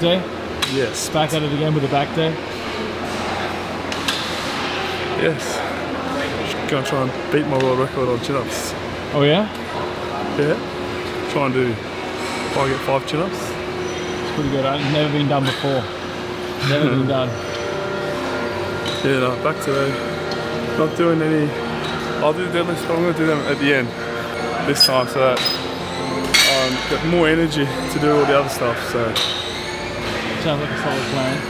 back day? Yes. Back at it again with a back day? Yes. Gonna try and beat my world record on chin-ups. Oh yeah? Yeah. Try and do, if I get 5 chin-ups. It's pretty good. It's never been done before. Never been done. Yeah, no, back today. Not doing any, I'll do deadlifts, but I'm gonna do them at the end this time so that got more energy to do all the other stuff, so. Sounds like a solid plan.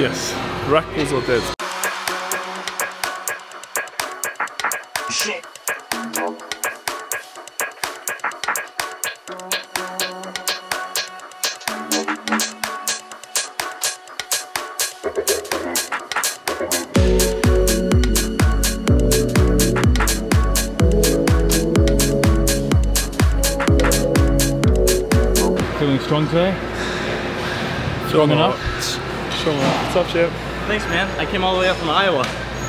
Yes, rack pulls or dead. Shit. Strong today? Strong enough? Strong enough. What's up, champ? Thanks, man. I came all the way up from Iowa.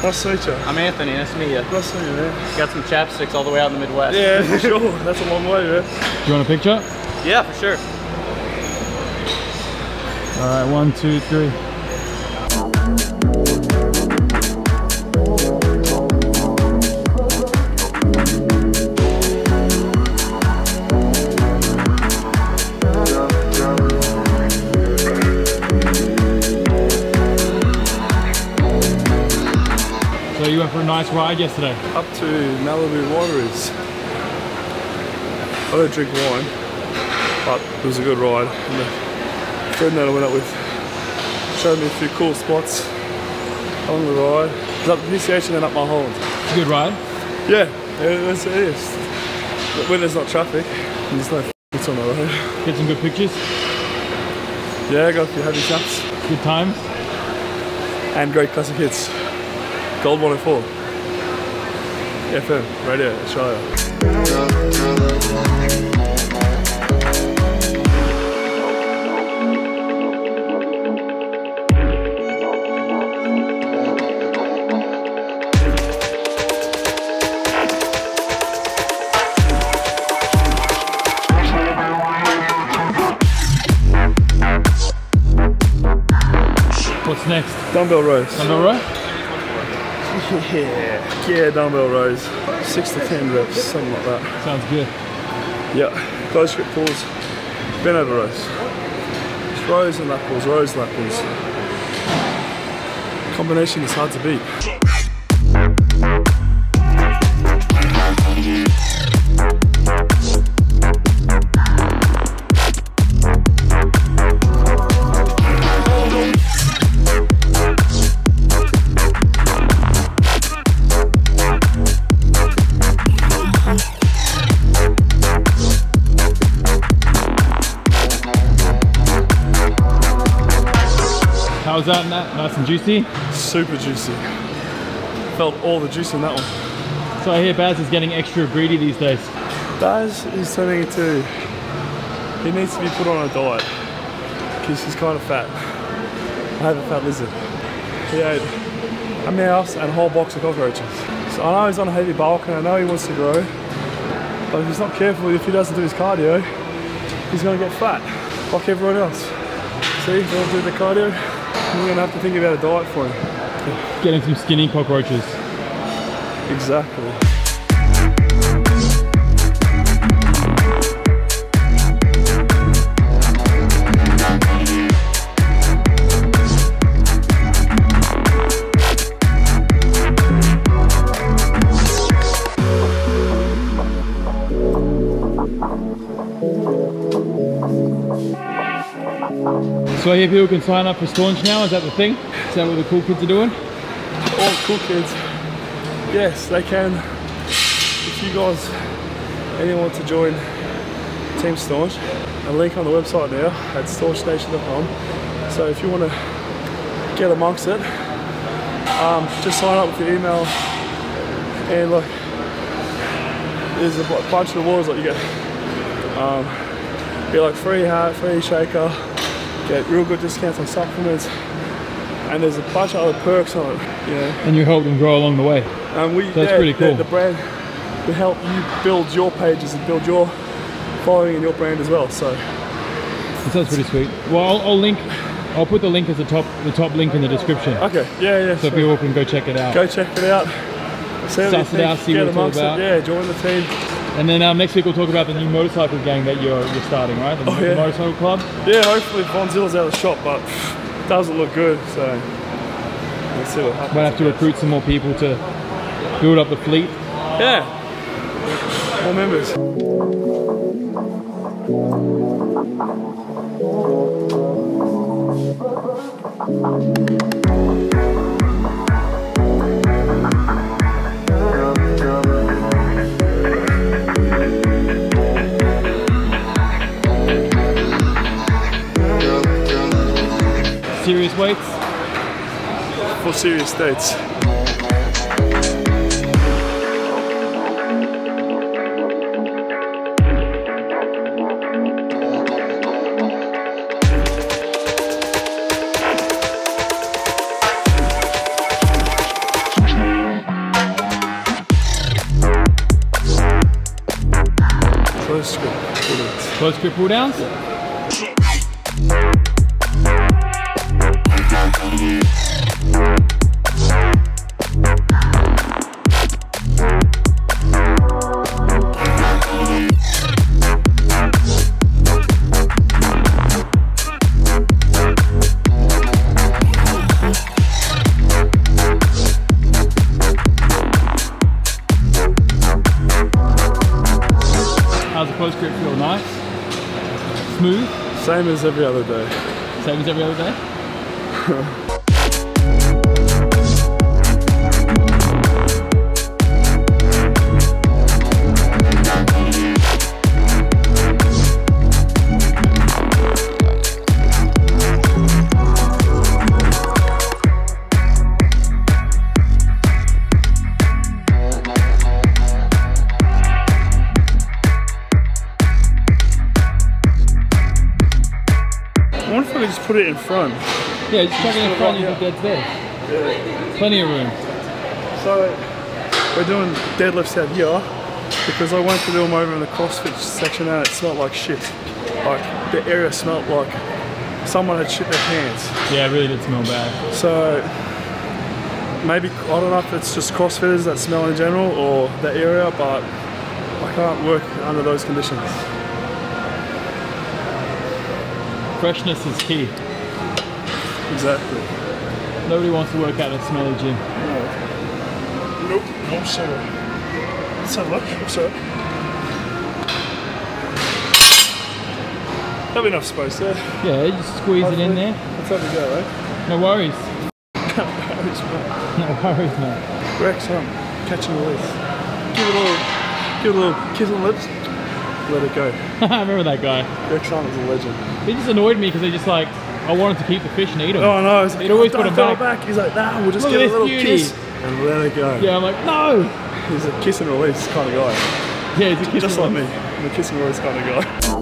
Nice to meet you. I'm Anthony. Nice to meet you. Nice to meet you, man. Got some chapsticks all the way out in the Midwest. Yeah, for sure. That's a long way, man. Do you want a picture? Yeah, for sure. All right, 1, 2, 3. You went for a nice ride yesterday. Up to Malibu wineries. I don't drink wine, but it was a good ride. And the friend that I went up with showed me a few cool spots on the ride. It was up initiation and up my hold. It's a good ride? Yeah, it is. But when there's not traffic, there's no f***ing on the road. Get some good pictures? Yeah, I got a few happy shots. Good times? And great classic hits. Gold 104, FM, Radio, Australia. What's next? Dumbbell rows. Dumbbell row? Yeah, dumbbell rows, 6 to 10 reps, something like that. Sounds good. Yeah, close grip pulls, bent over rows. It's rows and lap pulls, rows, lap pulls. Combination is hard to beat. How's that and that? Nice and juicy? Super juicy. Felt all the juice in that one. So I hear Baz is getting extra greedy these days. Baz is turning into, he needs to be put on a diet because he's kind of fat. I have a fat lizard. He ate a mouse and a whole box of cockroaches. So I know he's on a heavy bulk and I know he wants to grow, but if he's not careful, if he doesn't do his cardio, he's going to get fat like everyone else. See, he's going to do the cardio. We're gonna have to think about a diet for him. Getting some skinny cockroaches. Exactly. So I hear people can sign up for Staunch now, is that the thing? Is that what the cool kids are doing? All cool kids, yes they can. If you guys, anyone want to join Team Staunch, a link on the website now at staunchstation.com. So if you want to get amongst it, just sign up with your email and look, there's a bunch of rewards that you get. Be like free hat, free shaker, get real good discounts on supplements, and there's a bunch of other perks on it, you know. And you help them grow along the way. And we, so that's pretty cool. The brand will help you build your pages and build your following and your brand as well. So It sounds pretty sweet. Well, I'll put the link as the top link in the description. Okay. Yeah. So people can go check it out. Go check it out. Suss it out, see what it's all about. Yeah, join the team. And then next week we'll talk about the new motorcycle gang that you're starting, right? The motorcycle club. Yeah, hopefully Bonzilla's out of the shop, but it doesn't look good, so we'll see what happens. Might have to recruit some more people to build up the fleet. Yeah. More members. Serious weights? For serious dates. Close grip pull-downs. Close grip pull-downs? Yeah. Close grip feel nice, smooth. Same as every other day. Same as every other day. Just put it in front. Yeah, just chuck it in front if it gets there. Yeah. Plenty of room. So we're doing deadlifts out here because I wanted to do them over in the CrossFit section and it smelled like shit. Like the area smelled like someone had shit their pants. Yeah, it really did smell bad. So maybe, I don't know if it's just CrossFitters that smell in general or the area, but I can't work under those conditions. Freshness is key. Exactly. Nobody wants to work out at a smelly gym. No. Nope. No, sir. Let's have a look. What's up? That'll be enough space there. Yeah, just squeeze it in there. Let's have a go, right? No worries. No worries, man. No worries, man. Rex Hunt, catch and release. Give it a little kiss on the lips. Let it go. I remember that guy. Rex Hunt was a legend. He just annoyed me because he just like, I wanted to keep the fish and eat him. Oh no, he'd always put him back. He's like, nah, we'll just get a little kiss and let it go. Yeah, I'm like, no! He's a kiss and release kind of guy. Yeah, he's a kiss and release. Just like me, I'm a kiss and release kind of guy.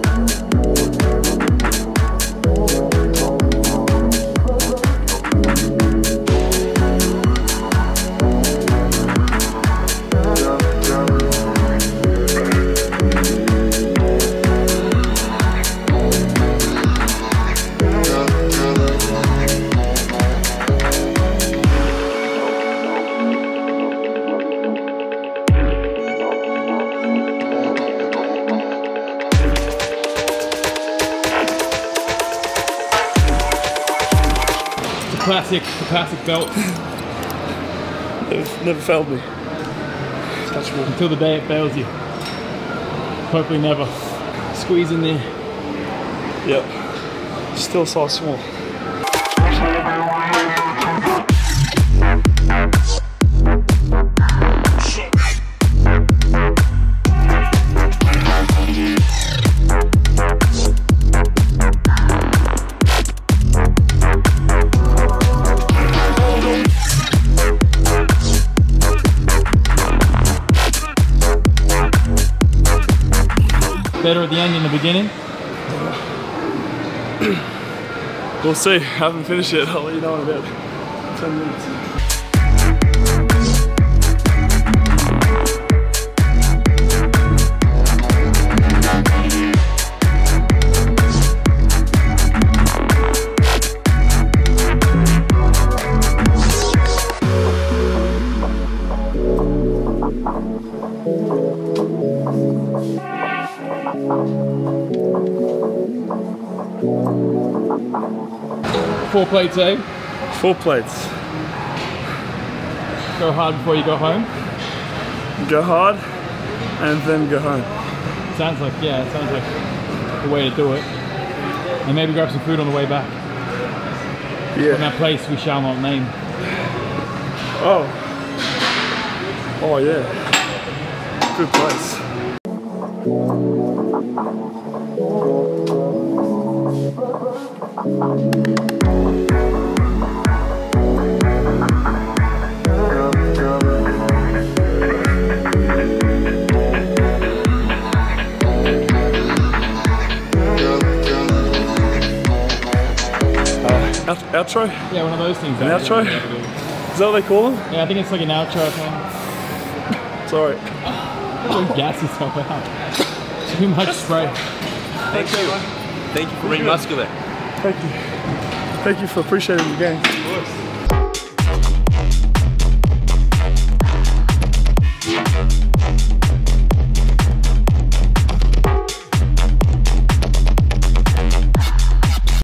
Classic belt. Never failed me. Until the day it fails you. Hopefully never. Squeeze in there. Yep. Still so small. Better at the end than the beginning? We'll see. I haven't finished yet. I'll let you know in about 10 minutes. full plates, eh? Full plates. Go hard before you go home? Go hard and then go home. Sounds like, yeah, it sounds like the way to do it. And maybe grab some food on the way back. Yeah. From that place we shall not name. Oh. Oh yeah. Good place. Outro? Yeah, one of those things. An outro? Is that what they call them? Yeah, I think it's like an outro thing. Sorry. Don't gas yourself out. Too much spray. Thank you. Thank you for being muscular. Thank you. Thank you for appreciating the game. Of course.